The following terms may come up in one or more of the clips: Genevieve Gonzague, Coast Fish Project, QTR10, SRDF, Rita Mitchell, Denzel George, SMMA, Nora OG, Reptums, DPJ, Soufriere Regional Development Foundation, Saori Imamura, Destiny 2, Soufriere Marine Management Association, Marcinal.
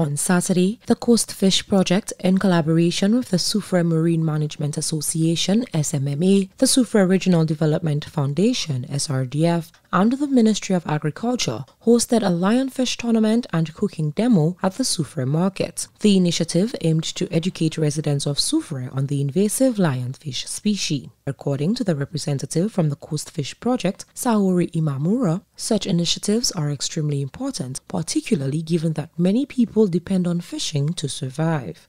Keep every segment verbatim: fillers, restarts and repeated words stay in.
On Saturday, the Coast Fish Project, in collaboration with the Soufriere Marine Management Association, S M M A, the Soufriere Regional Development Foundation, S R D F, and the Ministry of Agriculture, hosted a lionfish tournament and cooking demo at the Soufriere market. The initiative aimed to educate residents of Soufriere on the invasive lionfish species. According to the representative from the Coast Fish Project, Saori Imamura, such initiatives are extremely important, particularly given that many people depend on fishing to survive.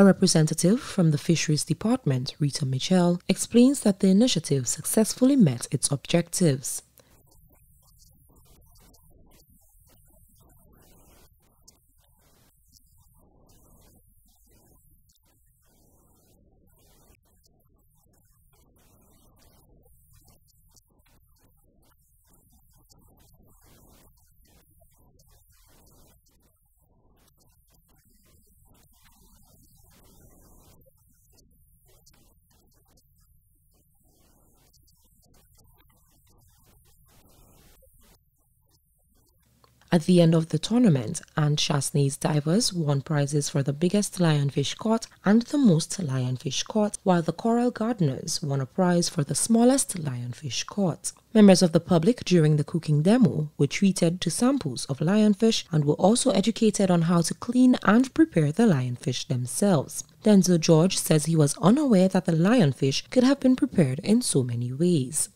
A representative from the Fisheries Department, Rita Mitchell, explains that the initiative successfully met its objectives. At the end of the tournament, Anne Chastney's divers won prizes for the biggest lionfish caught and the most lionfish caught, while the Coral Gardeners won a prize for the smallest lionfish caught. Members of the public during the cooking demo were treated to samples of lionfish and were also educated on how to clean and prepare the lionfish themselves. Denzel George says he was unaware that the lionfish could have been prepared in so many ways.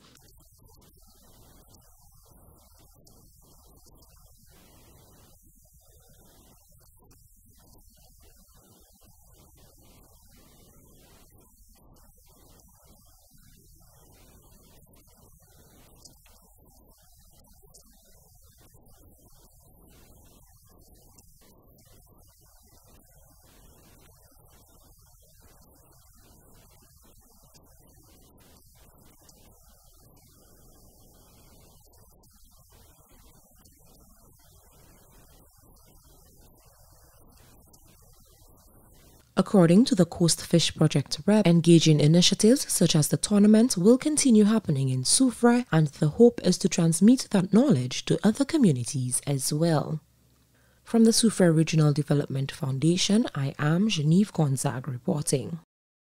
According to the Coast Fish Project rep, engaging initiatives such as the tournament will continue happening in Soufriere, and the hope is to transmit that knowledge to other communities as well. From the Soufriere Regional Development Foundation, I am Genevieve Gonzague reporting.